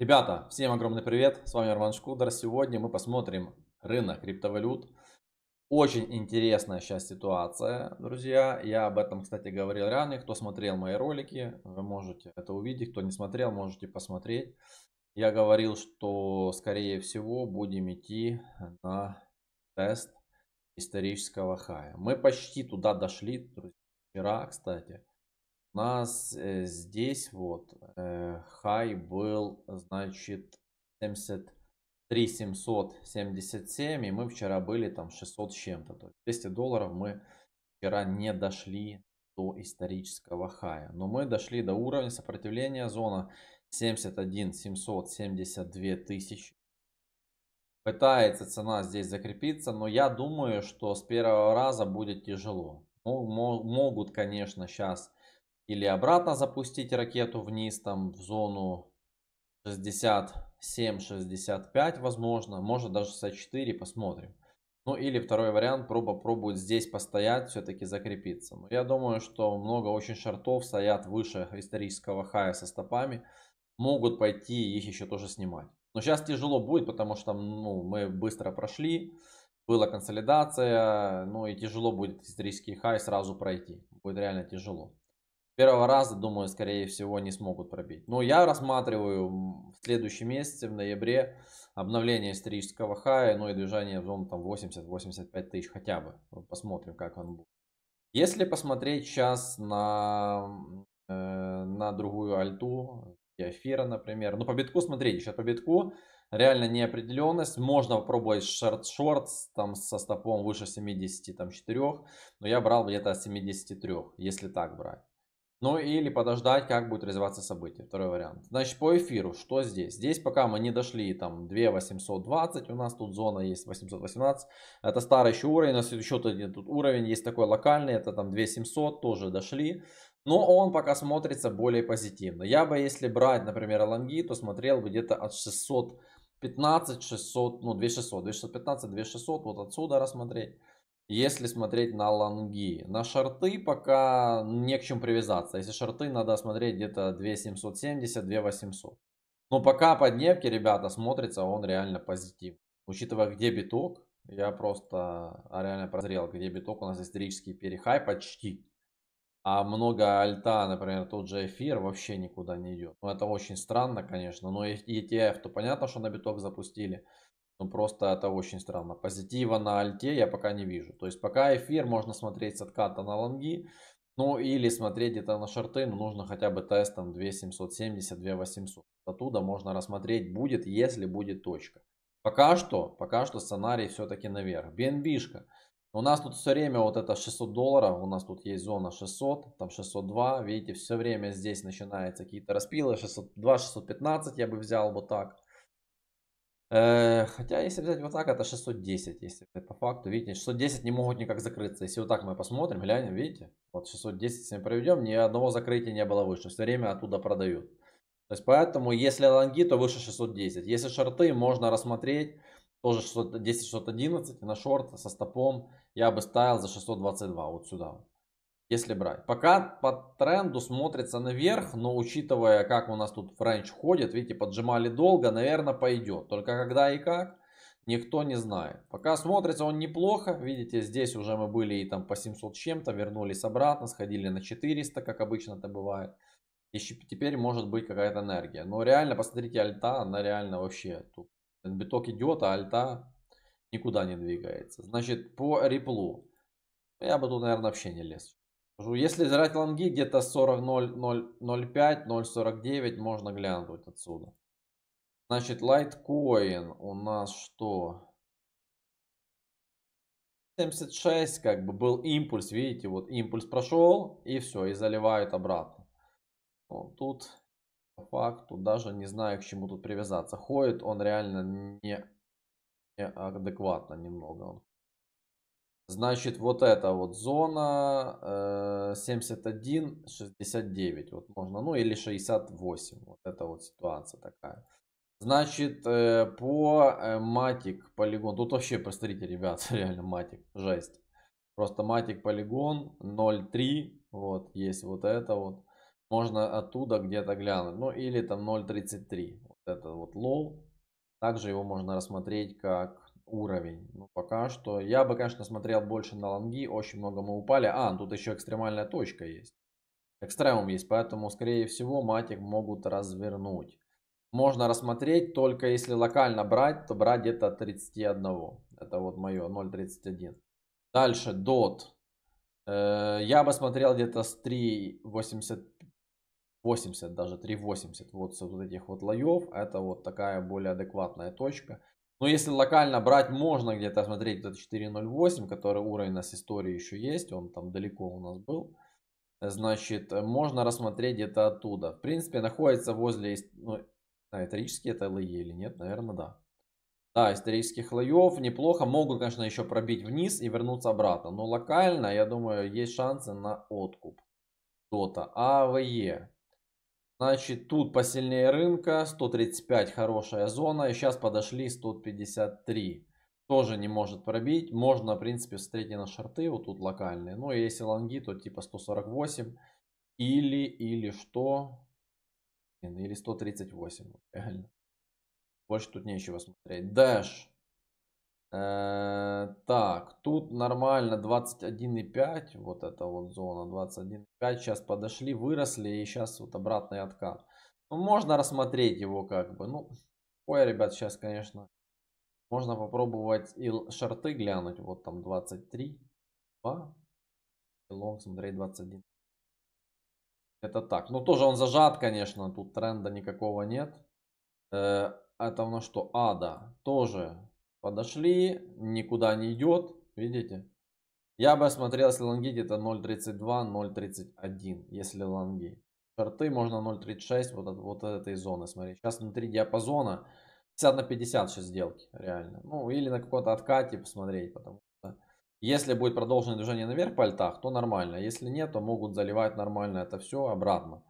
Ребята, всем огромный привет, с вами Арман Шкудер. Сегодня мы посмотрим рынок криптовалют. Очень интересная сейчас ситуация, друзья. Я об этом, кстати, говорил ранее. Кто смотрел мои ролики, вы можете это увидеть. Кто не смотрел, можете посмотреть. Я говорил, что, скорее всего, будем идти на тест исторического хая. Мы почти туда дошли, друзья. Вчера, кстати. У нас здесь вот хай был, значит, 73 777, и мы вчера были там 600 с чем-то, то есть $200 мы вчера не дошли до исторического хая, но мы дошли до уровня сопротивления, зона 71 772 тысячи. Пытается цена здесь закрепиться, но я думаю, что с первого раза будет тяжело. Ну, могут, конечно, сейчас или обратно запустить ракету вниз, там в зону 67-65, возможно. Может даже 64, посмотрим. Ну или второй вариант, попробует здесь постоять, все-таки закрепиться. Но я думаю, что много очень шортов стоят выше исторического хая со стопами. Могут пойти их еще тоже снимать. Но сейчас тяжело будет, потому что мы быстро прошли. Была консолидация, ну и тяжело будет исторический хай сразу пройти. Будет реально тяжело. Первого раза, думаю, скорее всего, не смогут пробить. Но я рассматриваю в следующем месяце, в ноябре, обновление исторического хая, ну и движение в зону 80-85 тысяч хотя бы. Посмотрим, как он будет. Если посмотреть сейчас на другую альту, эфира, например. Ну, по битку, смотрите, сейчас по битку реально неопределенность. Можно попробовать шорт-шорт там со стопом выше 74, но я брал где-то 73, если так брать. Ну или подождать, как будет развиваться событие. Второй вариант. Значит, по эфиру, что здесь? Здесь пока мы не дошли, там 2820, у нас тут зона есть 818. Это старый еще уровень, у нас еще тут уровень есть такой локальный, это там 2700, тоже дошли. Но он пока смотрится более позитивно. Я бы, если брать, например, лонги, то смотрел бы где-то от 615, 600, ну 2600, 2615, 2600, вот отсюда рассмотреть. Если смотреть на лонги, на шорты пока не к чему привязаться. Если шорты, надо смотреть где-то 2770, 2800. Но пока по дневке, ребята, смотрится он реально позитивно. Учитывая, где биток, я просто реально прозрел, где биток, у нас исторический перехай почти. А много альта, например, тот же эфир вообще никуда не идет. Ну, это очень странно, конечно. Но ETF, то понятно, что на биток запустили. Ну просто это очень странно. Позитива на альте я пока не вижу. То есть пока эфир можно смотреть с отката на лонги. Ну или смотреть где-то на шорты. Но нужно хотя бы тест там 2770, 2800. Оттуда можно рассмотреть будет, если будет точка. Пока что сценарий все-таки наверх. BNB-шка. У нас тут все время вот это $600. У нас тут есть зона 600, там 602. Видите, все время здесь начинаются какие-то распилы. 602, 615 я бы взял вот так. Хотя, если взять вот так, это 610, если по факту, видите, 610 не могут никак закрыться. Если вот так мы посмотрим, глянем, видите, вот 610, если мы проведем, ни одного закрытия не было выше, все время оттуда продают. То есть, поэтому, если лонги, то выше 610, если шорты, можно рассмотреть, тоже 610-611, на шорт со стопом я бы ставил за 622, вот сюда вот. Если брать. Пока по тренду смотрится наверх, но учитывая, как у нас тут френч ходит, видите, поджимали долго, наверное, пойдет. Только когда и как, никто не знает. Пока смотрится он неплохо. Видите, здесь уже мы были и там по 700 с чем-то, вернулись обратно, сходили на 400, как обычно это бывает. И теперь может быть какая-то энергия. Но реально, посмотрите, альта, она реально вообще тут. Биток идет, а альта никуда не двигается. Значит, по риплу я бы тут, наверное, вообще не лез. Если взять лонги, где-то 40.005, 0.49 можно глянуть отсюда. Значит, Litecoin у нас что? 76, как бы был импульс, видите, вот импульс прошел и все, и заливает обратно. Вот тут, по факту, даже не знаю, к чему тут привязаться. Ходит он реально неадекватно немного. Значит, вот эта вот зона 71-69, вот можно, ну или 68, вот это вот ситуация такая. Значит, по MATIC полигон, тут вообще, посмотрите, ребят, реально MATIC, жесть. Просто MATIC полигон 0.3, вот есть вот это вот, можно оттуда где-то глянуть, ну или там 0.33, вот это вот лол. Также его можно рассмотреть как уровень. Ну, пока что я бы, конечно, смотрел больше на лонги. Очень много мы упали. Тут еще экстремальная точка есть. Экстремум есть, поэтому, скорее всего, матик могут развернуть. Можно рассмотреть только если локально брать, то брать где-то 31. Это вот мое 0.31. Дальше DOT. Я бы смотрел где-то с 3.80, 80 даже 3.80. Вот с вот этих вот лоев. Это вот такая более адекватная точка. Но если локально брать, можно где-то смотреть этот 4.08, который уровень у нас истории еще есть. Он там далеко у нас был. Значит, можно рассмотреть где-то оттуда. В принципе, находится возле... Ну, исторические это лои или нет? Наверное, да. Да, исторических лоев неплохо. Могут, конечно, еще пробить вниз и вернуться обратно. Но локально, я думаю, есть шансы на откуп. Дота. АВЕ. Значит, тут посильнее рынка. 135 хорошая зона. И сейчас подошли 153. Тоже не может пробить. Можно, в принципе, встретить на шорты. Вот тут локальные. Но если лонги, то типа 148. Или что? Или 138. Реально. Больше тут нечего смотреть. Дэш. Так, тут нормально 21.5. Вот это вот зона 21.5. Сейчас подошли, выросли. И сейчас вот обратный откат. Ну, можно рассмотреть его как бы. Ну, ой, ребят, сейчас, конечно... Можно попробовать и шорты глянуть. Вот там 23. 2. И лонг смотреть 21. Это так. Ну тоже он зажат, конечно. Тут тренда никакого нет. Это у нас что? Ада. Тоже подошли. Никуда не идет. Видите? Я бы смотрел, если лонги где-то 0.32, 0.31. Если лонги. Шорты можно 0.36 вот от этой зоны. Смотри. Сейчас внутри диапазона. 50 на 50 сейчас сделки, реально. Ну, или на каком-то откате посмотреть, потому что если будет продолженное движение наверх по альтах, то нормально. Если нет, то могут заливать нормально это все обратно.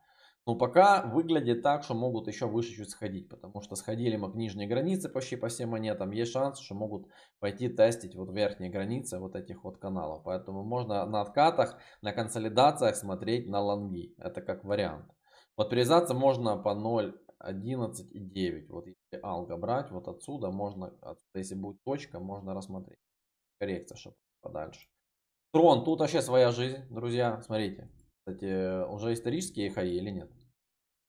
Но пока выглядит так, что могут еще выше чуть сходить, потому что сходили мы к нижней границе почти по всем монетам. Есть шанс, что могут пойти тестить вот верхние границы вот этих вот каналов. Поэтому можно на откатах, на консолидациях смотреть на лонги. Это как вариант. Подпризаться можно по 0.11.9. Вот если алга брать, вот отсюда можно, если будет точка, можно рассмотреть. Коррекция, чтобы подальше. Трон, тут вообще своя жизнь, друзья. Смотрите. Кстати, уже исторические хаи или нет?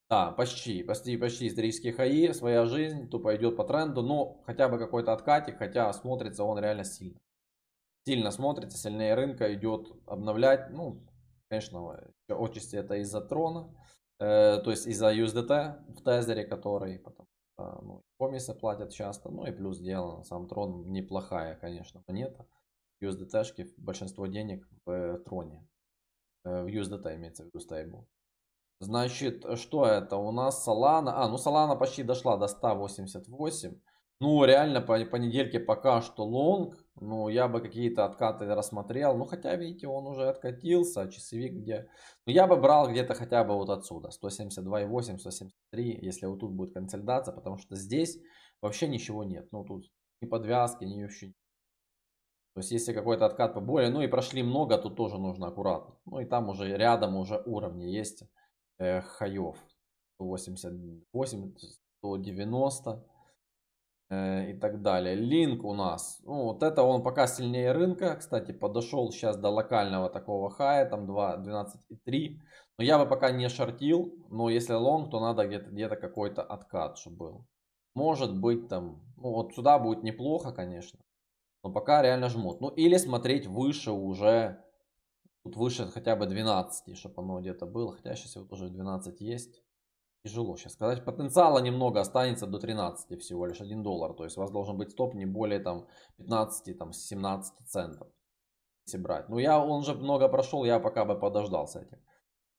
Да, почти исторические хаи, своя жизнь, тупо идет по тренду, но хотя бы какой-то откатик, хотя смотрится он реально сильно. Сильно смотрится, сильнее рынка, идет обновлять. Ну, конечно, отчасти это из-за трона. То есть из-за USDT в тезере, который потом комиссии платят часто. Ну и плюс дело, сам трон неплохая, конечно, монета. USDT-шки, большинство денег в троне. В USDT имеется в виду стейбл. Значит, что это у нас? Solana. Ну Solana почти дошла до 188. Ну реально по понедельке пока что лонг. Ну, я бы какие-то откаты рассмотрел. Ну, хотя, видите, он уже откатился. Часовик где... Ну, я бы брал где-то хотя бы вот отсюда. 172.8, 173. Если вот тут будет консолидация. Потому что здесь вообще ничего нет. Ну, тут ни подвязки, ни вообще... То есть, если какой-то откат поболее... Ну, и прошли много, то тоже нужно аккуратно. Ну, и там уже рядом уже уровни есть хаев. 188, 190... и так далее. Линк у нас. Ну, вот это он пока сильнее рынка. Кстати, подошел сейчас до локального такого хая. Там 12.3. Но я бы пока не шортил. Но если лонг, то надо где-то какой-то откат, чтобы был. Может быть там... Ну, вот сюда будет неплохо, конечно. Но пока реально жмут. Ну, или смотреть выше уже. Тут выше хотя бы 12, чтобы оно где-то было. Хотя сейчас его тоже 12 есть. Тяжело сейчас сказать. Потенциала немного останется до 13 всего лишь $1. То есть у вас должен быть стоп не более там 15, там 17 центов. Если брать. Ну он же много прошел, я пока бы подождал с этим.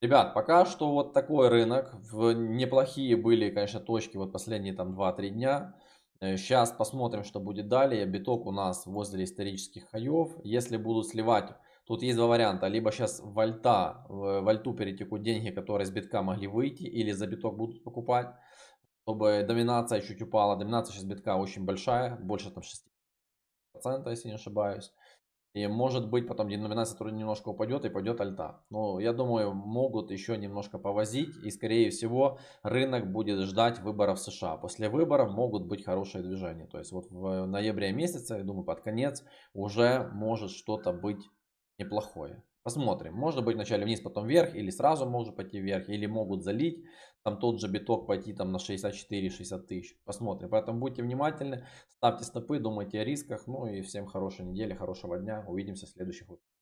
Ребят, пока что вот такой рынок. Неплохие были, конечно, точки вот последние там 2-3 дня. Сейчас посмотрим, что будет далее. Биток у нас возле исторических хаев. Если будут сливать... Тут есть два варианта. Либо сейчас в альту перетекут деньги, которые с битка могли выйти, или за биток будут покупать, чтобы доминация чуть упала. Доминация сейчас битка очень большая, больше там 6%, если не ошибаюсь. И может быть потом деноминация немножко упадет и пойдет альта. Но я думаю, могут еще немножко повозить. И скорее всего рынок будет ждать выборов США. После выборов могут быть хорошие движения. То есть вот в ноябре месяце, я думаю, под конец уже может что-то быть неплохое. Посмотрим. Может быть вначале вниз, потом вверх. Или сразу может пойти вверх. Или могут залить. Там тот же биток пойти там на 64-60 тысяч. Посмотрим. Поэтому будьте внимательны. Ставьте стопы. Думайте о рисках. Ну и всем хорошей недели, хорошего дня. Увидимся в следующих выпусках.